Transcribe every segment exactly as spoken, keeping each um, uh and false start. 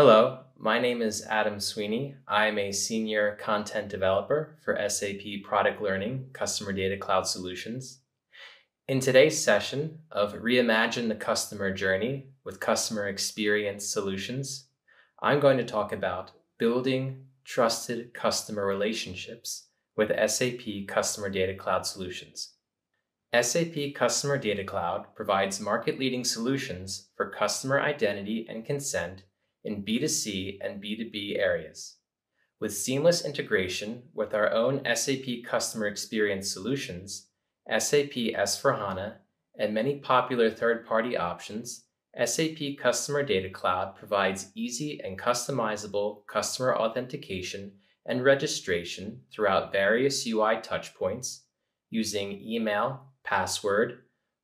Hello, my name is Adam Sweeney. I'm a senior content developer for S A P Product Learning Customer Data Cloud Solutions. In today's session of Reimagine the Customer Journey with Customer Experience Solutions, I'm going to talk about building trusted customer relationships with S A P Customer Data Cloud Solutions. S A P Customer Data Cloud provides market-leading solutions for customer identity and consent in B two C and B two B areas. With seamless integration with our own S A P Customer Experience Solutions, S A P S four HANA, and many popular third-party options, S A P Customer Data Cloud provides easy and customizable customer authentication and registration throughout various U I touchpoints using email, password,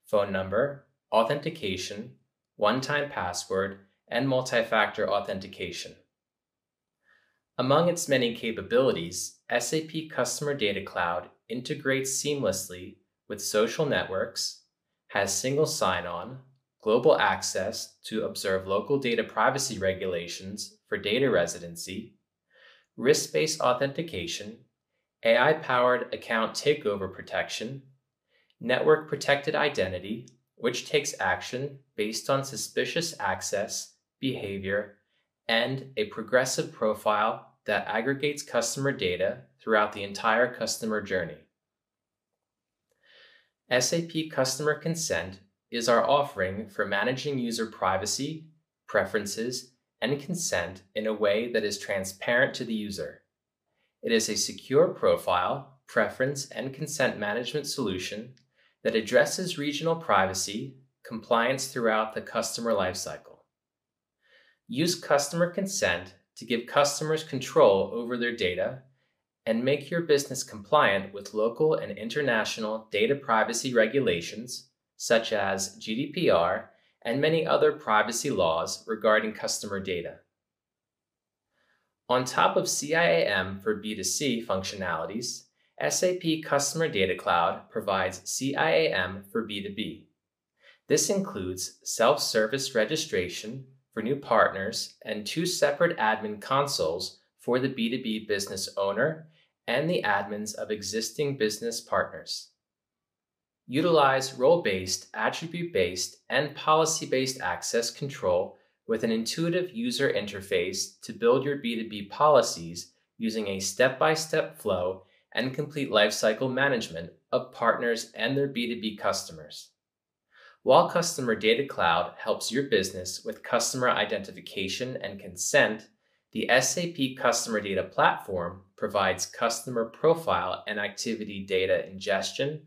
phone number, authentication, one-time password, and multi-factor authentication. Among its many capabilities, S A P Customer Data Cloud integrates seamlessly with social networks, has single sign-on, global access to observe local data privacy regulations for data residency, risk-based authentication, A I-powered account takeover protection, network-protected identity, which takes action based on suspicious access, behavior, and a progressive profile that aggregates customer data throughout the entire customer journey. S A P Customer Consent is our offering for managing user privacy, preferences, and consent in a way that is transparent to the user. It is a secure profile, preference, and consent management solution that addresses regional privacy compliance throughout the customer lifecycle. Use customer consent to give customers control over their data and make your business compliant with local and international data privacy regulations, such as G D P R and many other privacy laws regarding customer data. On top of C I A M for B two C functionalities, S A P Customer Data Cloud provides C I A M for B two B. This includes self-service registration for new partners and two separate admin consoles for the B two B business owner and the admins of existing business partners. Utilize role-based, attribute-based, and policy-based access control with an intuitive user interface to build your B two B policies using a step-by-step flow and complete lifecycle management of partners and their B two B customers. While Customer Data Cloud helps your business with customer identification and consent, the S A P Customer Data Platform provides customer profile and activity data ingestion,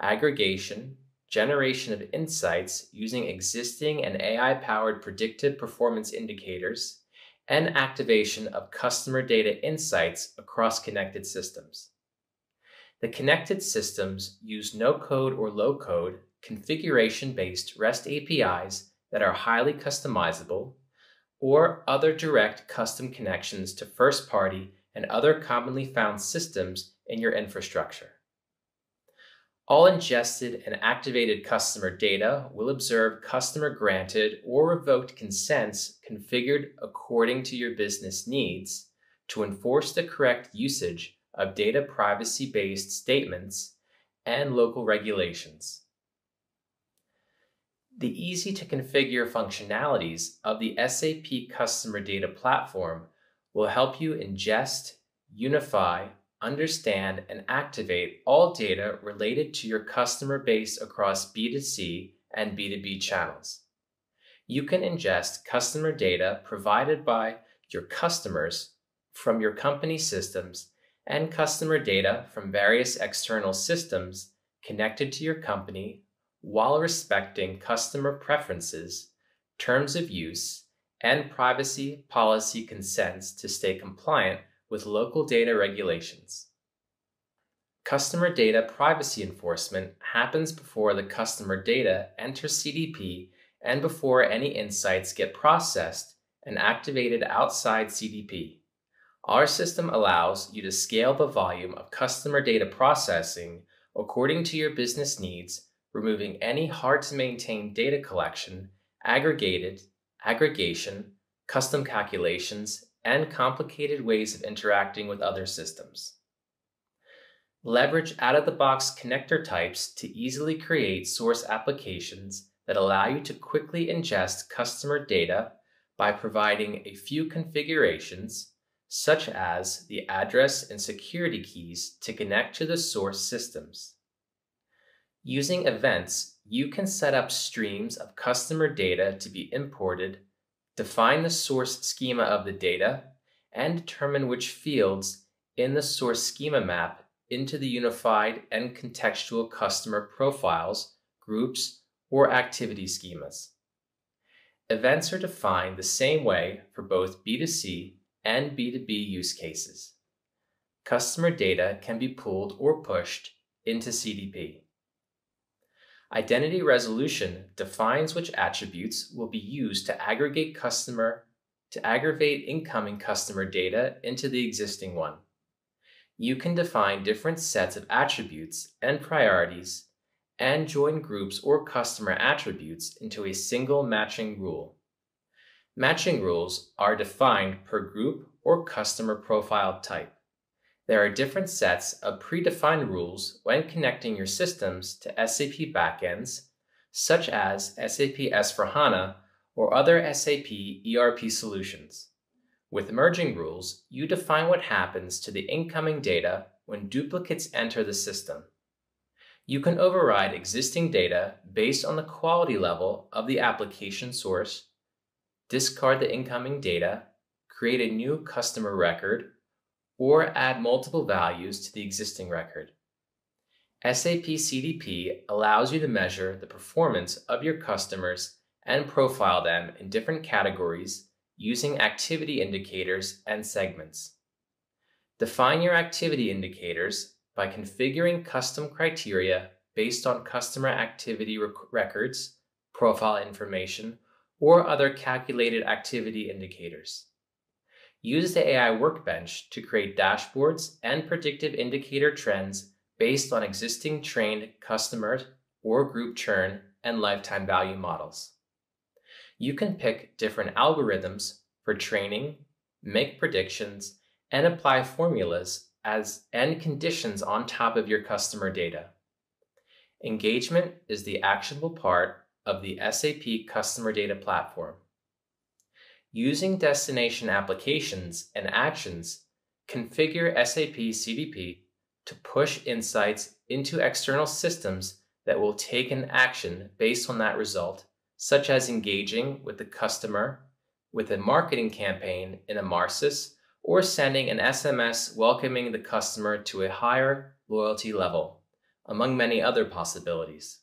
aggregation, generation of insights using existing and A I-powered predictive performance indicators, and activation of customer data insights across connected systems. The connected systems use no-code or low-code configuration-based REST A P Is that are highly customizable, or other direct custom connections to first-party and other commonly found systems in your infrastructure. All ingested and activated customer data will observe customer-granted or revoked consents configured according to your business needs to enforce the correct usage of data privacy-based statements and local regulations. The easy-to-configure functionalities of the S A P Customer Data Platform will help you ingest, unify, understand, and activate all data related to your customer base across B two C and B two B channels. You can ingest customer data provided by your customers from your company systems and customer data from various external systems connected to your company, while respecting customer preferences, terms of use, and privacy policy consents to stay compliant with local data regulations. Customer data privacy enforcement happens before the customer data enters C D P and before any insights get processed and activated outside C D P. Our system allows you to scale the volume of customer data processing according to your business needs, removing any hard-to-maintain data collection, aggregated, aggregation, custom calculations, and complicated ways of interacting with other systems. Leverage out-of-the-box connector types to easily create source applications that allow you to quickly ingest customer data by providing a few configurations, such as the address and security keys to connect to the source systems. Using events, you can set up streams of customer data to be imported, define the source schema of the data, and determine which fields in the source schema map into the unified and contextual customer profiles, groups, or activity schemas. Events are defined the same way for both B two C and B two B use cases. Customer data can be pulled or pushed into C D P. Identity resolution defines which attributes will be used to aggregate customer to aggregate incoming customer data into the existing one. You can define different sets of attributes and priorities and join groups or customer attributes into a single matching rule. Matching rules are defined per group or customer profile type. There are different sets of predefined rules when connecting your systems to S A P backends, such as S A P S four HANA or other S A P E R P solutions. With merging rules, you define what happens to the incoming data when duplicates enter the system. You can override existing data based on the quality level of the application source, discard the incoming data, create a new customer record, or add multiple values to the existing record. S A P C D P allows you to measure the performance of your customers and profile them in different categories using activity indicators and segments. Define your activity indicators by configuring custom criteria based on customer activity rec records, profile information, or other calculated activity indicators. Use the A I Workbench to create dashboards and predictive indicator trends based on existing trained customer or group churn and lifetime value models. You can pick different algorithms for training, make predictions, and apply formulas as and conditions on top of your customer data. Engagement is the actionable part of the S A P Customer Data Platform. Using destination applications and actions, configure S A P C D P to push insights into external systems that will take an action based on that result, such as engaging with the customer with a marketing campaign in Emarsys or sending an S M S welcoming the customer to a higher loyalty level, among many other possibilities.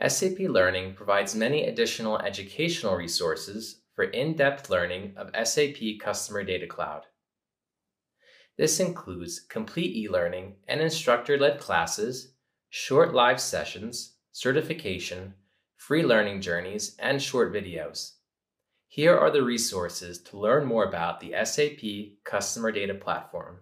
S A P Learning provides many additional educational resources for in-depth learning of S A P Customer Data Cloud. This includes complete e-learning and instructor-led classes, short live sessions, certification, free learning journeys, and short videos. Here are the resources to learn more about the S A P Customer Data Platform.